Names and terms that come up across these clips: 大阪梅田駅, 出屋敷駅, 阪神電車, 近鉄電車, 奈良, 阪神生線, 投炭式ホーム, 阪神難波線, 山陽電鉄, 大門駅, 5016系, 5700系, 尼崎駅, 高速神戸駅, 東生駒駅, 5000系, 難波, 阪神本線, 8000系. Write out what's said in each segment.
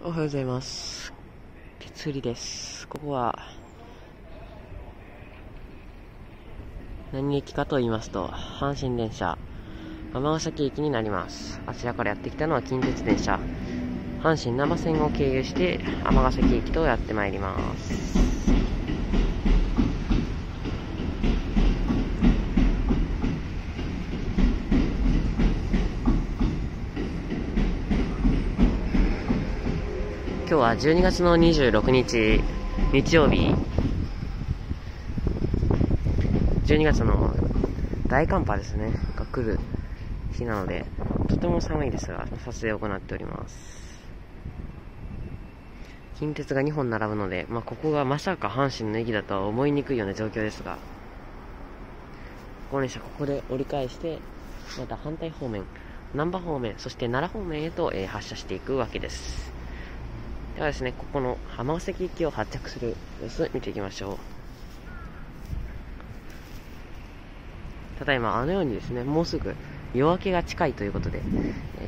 おはようございます。血売りです。ここは何駅かと言いますと、阪神電車尼崎駅になります。あちらからやってきたのは近鉄電車阪神生線を経由して尼崎駅とやってまいります。今日は12月の26日日曜日、12月の大寒波ですねが来る日なので、とても寒いですが撮影を行っております。近鉄が2本並ぶので、ここがまさか阪神の駅だとは思いにくいような状況ですが、高齢者ここで折り返してまた反対方面、難波方面、そして奈良方面へと発車していくわけです。ではですね、ここの尼崎駅を発着する様子見ていきましょう。ただいまあのようにですね、もうすぐ夜明けが近いということで、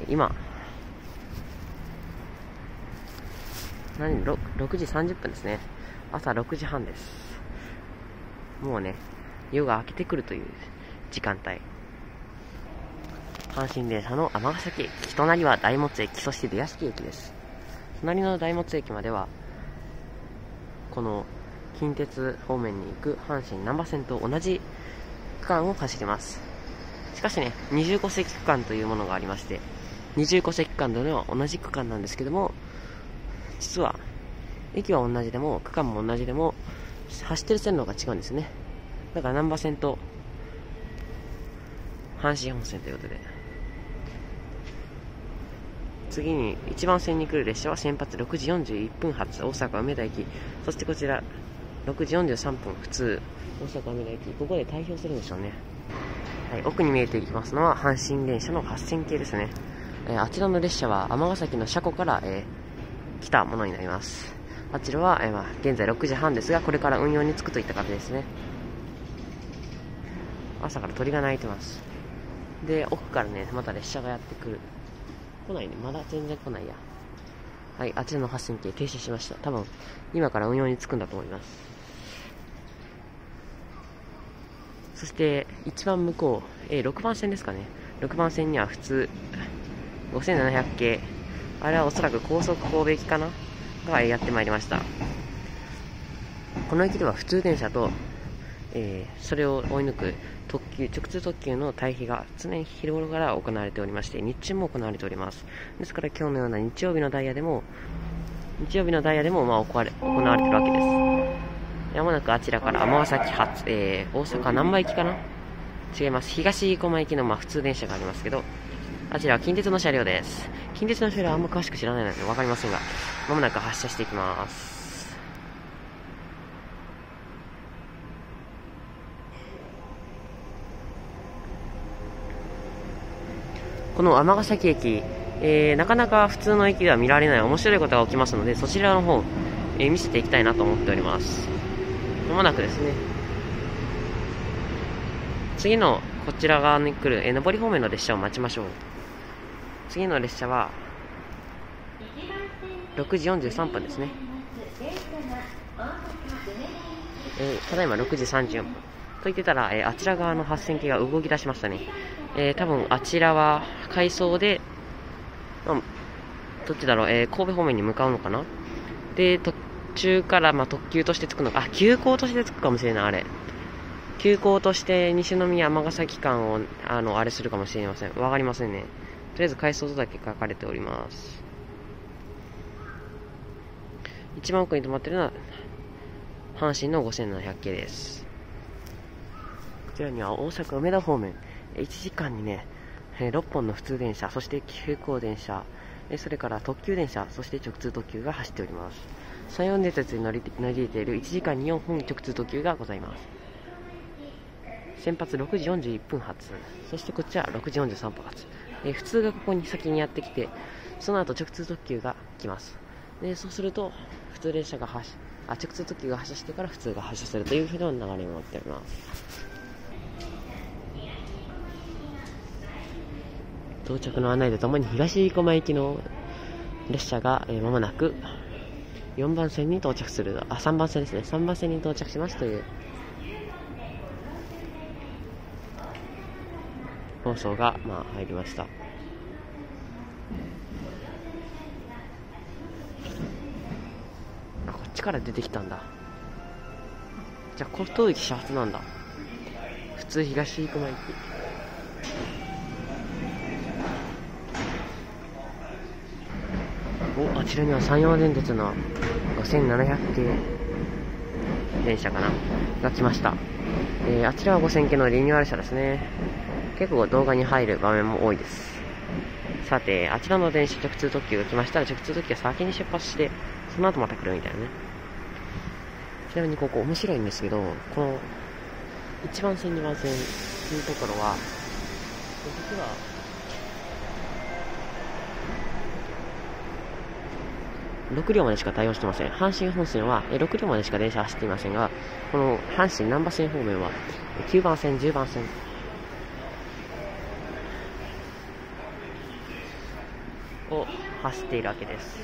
今6時30分ですね。朝6時半です。もうね、夜が明けてくるという時間帯、阪神電車の尼崎駅、隣は大門駅、そして出屋敷駅です。隣の大門駅まではこの近鉄方面に行く阪神難波線と同じ区間を走ります。しかしね、25席区間というものがありまして、25席区間というのは同じ区間なんですけども、実は駅は同じでも区間も同じでも走ってる線路が違うんですね。だから難波線と阪神本線ということで、次に1番線に来る列車は先発6時41分発大阪梅田駅、そしてこちら6時43分普通大阪梅田駅、ここで退避するんでしょうね。はい、奥に見えていきますのは阪神電車の8000系ですね。あちらの列車は尼崎の車庫から、来たものになります。あちらは、現在6時半ですが、これから運用に着くといった形ですね。朝から鳥が鳴いてます。で、奥からねまた列車がやってくる、来ないね、まだ全然来ないや。はい、あちらの発信機停止しました。多分今から運用に着くんだと思います。そして一番向こう、6番線ですかね。6番線には普通5700系、あれはおそらく高速神戸駅かながやってまいりました。この駅では普通電車と、それを追い抜く特急、直通特急の退避が常に昼頃から行われておりまして、日中も行われております。ですから今日のような日曜日のダイヤでも行われているわけです。やもなくあちらから尼崎発、大阪難波駅かな、違います、東生駒駅の普通電車がありますけど、あちらは近鉄の車両です。近鉄の車両はあんま詳しく知らないので分かりませんが、まもなく発車していきます。この尼崎駅、なかなか普通の駅では見られない面白いことが起きますので、そちらの方、見せていきたいなと思っております。まもなくですね、次のこちら側に来る、上り方面の列車を待ちましょう。次の列車は6時43分ですね。ただいま6時34分と言ってたら、あちら側の発線機が動き出しましたね。多分あちらは回送で、どっちだろう、神戸方面に向かうのかな。で、途中から特急として着くのか、急行として着くかもしれない。あれ急行として西宮尼崎間をあれするかもしれません。わかりませんね。とりあえず回送とだけ書かれております。一番奥に止まっているのは阪神の5700系です。こちらには大阪梅田方面、1時間にね、6本の普通電車、そして急行電車、それから特急電車、そして直通特急が走っております。山陽電鉄に乗り入れている1時間に4本直通特急がございます。先発6時41分発、そしてこっちは6時43分発。普通がここに先にやってきて、その後直通特急が来ます。で、そうすると普通列車が直通特急が発車してから普通が発車するというふうな流れになっております。到着の案内とともに東生駒駅の列車がまもなく4番線に到着する、あ、3番線ですね、3番線に到着しますという放送が、入りました。あ、こっちから出てきたんだ。じゃあ江東駅始発なんだ。普通東生駒駅。お、あちらには山陽電鉄の5700系電車かなが来ました。あちらは5000系のリニューアル車ですね。結構動画に入る場面も多いです。さて、あちらの電車直通特急が来ましたら、直通特急は先に出発して、その後また来るみたいなね。ちなみにここ面白いんですけど、この1番線2番線というところは実は6両までしか対応してません。阪神本線は6両までしか電車走っていませんが、この阪神難波線方面は9番線10番線を走っているわけです。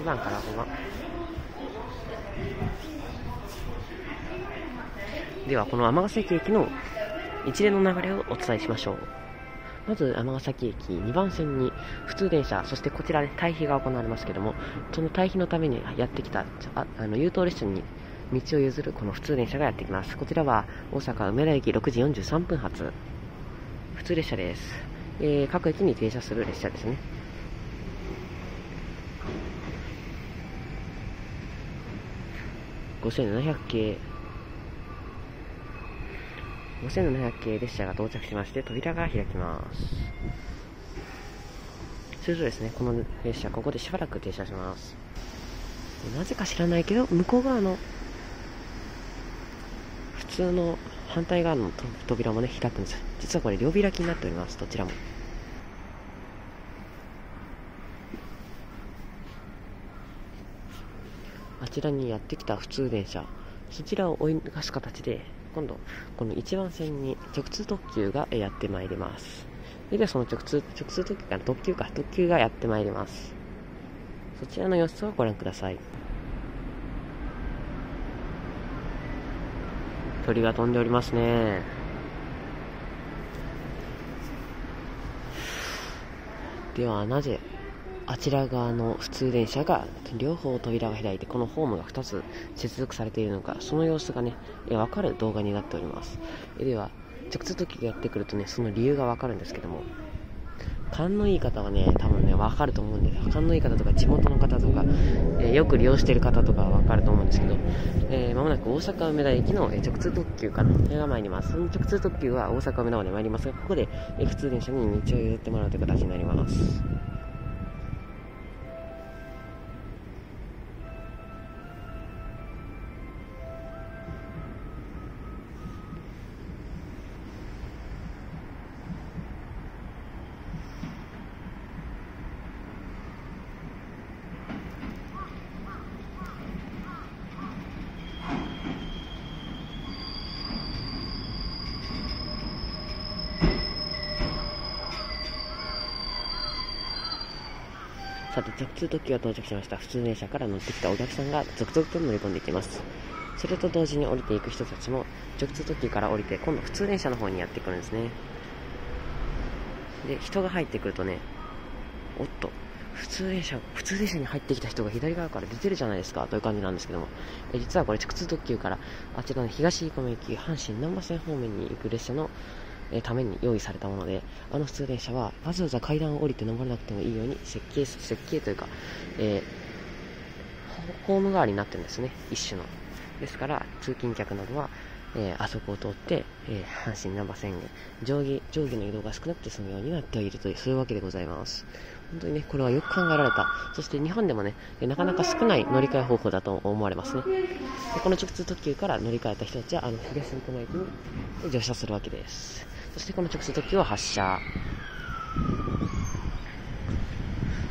2番から5番。ではこの尼崎駅の一連の流れをお伝えしましょう。まず尼崎駅2番線に普通電車、そしてこちらで退避が行われますけども、その退避のためにやってきた優等列車に道を譲るこの普通電車がやってきます。こちらは大阪梅田駅6時43分発普通列車です。各駅に停車する列車ですね。5700系列車が到着しまして、扉が開きます。それとですね、この列車ここでしばらく停車します。なぜか知らないけど、向こう側の普通の反対側の扉もね、開くんです。実はこれ両開きになっております。どちらもあちらにやってきた普通電車、そちらを追い抜かす形で、今度この1番線に直通特急がやってまいります。ではその特急がやってまいります。そちらの様子をご覧ください。鳥が飛んでおりますね。ではなぜあちら側の普通電車が両方扉が開いて、このホームが2つ接続されているのか、その様子がね、分かる動画になっております。では直通特急がやってくるとね、その理由が分かるんですけども、勘のいい方はね、多分ね分かると思うんです。勘のいい方とか地元の方とか、よく利用している方とかは分かると思うんですけど、まもなく大阪梅田駅の直通特急かなが参ります。その直通特急は大阪梅田まで参りますが、ここで普通電車に道を譲ってもらうという形になります。さて、直通特急が到着しました。普通電車から乗ってきたお客さんが続々と乗り込んでいきます。それと同時に降りていく人たちも直通特急から降りて、今度普通電車の方にやってくるんですね。で、人が入ってくるとね、おっと、普通電車に入ってきた人が左側から出てるじゃないですかという感じなんですけども、実はこれ直通特急からあちらの東生駒駅、阪神難波線方面に行く列車のために用意されたもので、普通電車はわざわざ階段を降りて登らなくてもいいように設計というか、ホーム代わりになってるんですね、一種の。ですから通勤客などは、あそこを通って、阪神難波線へ上下の移動が少なくて済むようになっているという、そういうわけでございます。本当にね、これはよく考えられた、そして日本でもね、なかなか少ない乗り換え方法だと思われますね。で、この直通特急から乗り換えた人たちは東生駒駅に乗車するわけです。そしてこの直通特急は発車。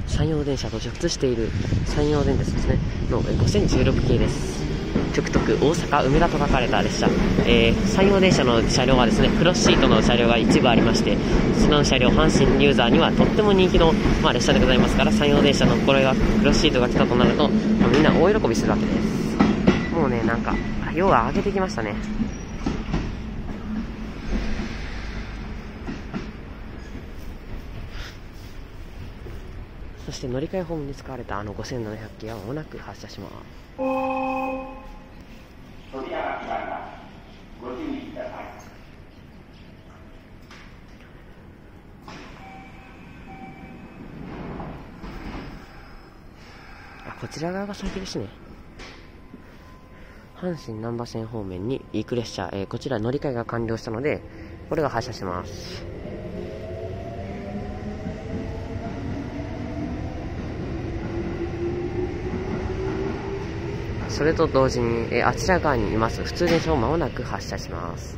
山陽電車と直通している山陽電鉄ですねの5016系です。直特大阪梅田と書かれた列車、山陽電車の車両はですね、クロスシートの車両が一部ありまして、その車両阪神ユーザーにはとっても人気の、列車でございますから、山陽電車のこれがクロスシートが来たとなると、みんな大喜びするわけです。もうね、なんか夜は明けてきましたね。そして乗り換えホームに使われたあの5700系はまもなく発車します。扉が開きます。ご注意ください。こちら側が先ですね。阪神難波線方面に行く列車、こちら乗り換えが完了したので、これが発車します。それと同時に、あちら側にいます普通電車をまもなく発車します。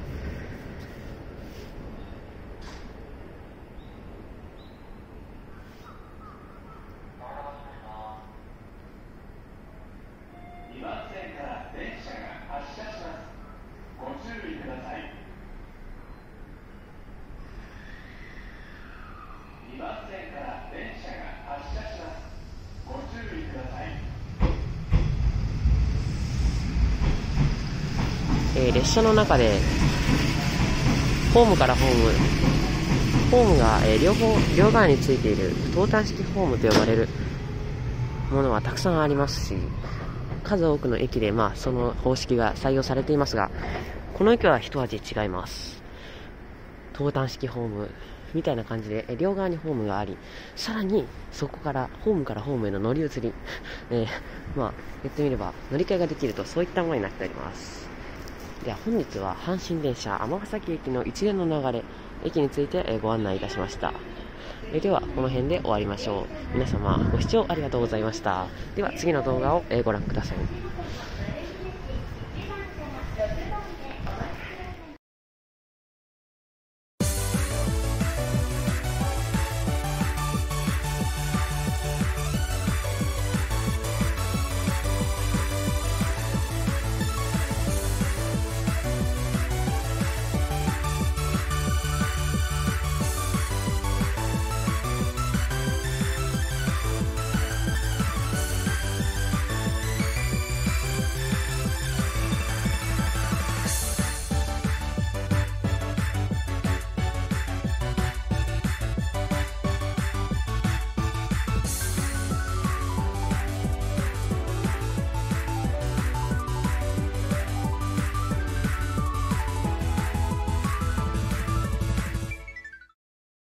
2番線から電車が発車します。ご注意ください。2番線から電車が発車します。ご注意ください。列車の中でホームからホームが、両側についている投炭式ホームと呼ばれるものはたくさんありますし、数多くの駅で、その方式が採用されていますが、この駅は一味違います。投炭式ホームみたいな感じで、両側にホームがあり、さらにそこからホームからホームへの乗り移り、言ってみれば乗り換えができると、そういったものになっております。では本日は阪神電車尼崎駅の一連の流れ、駅についてご案内いたしました。ではこの辺で終わりましょう。皆様ご視聴ありがとうございました。では次の動画をご覧ください。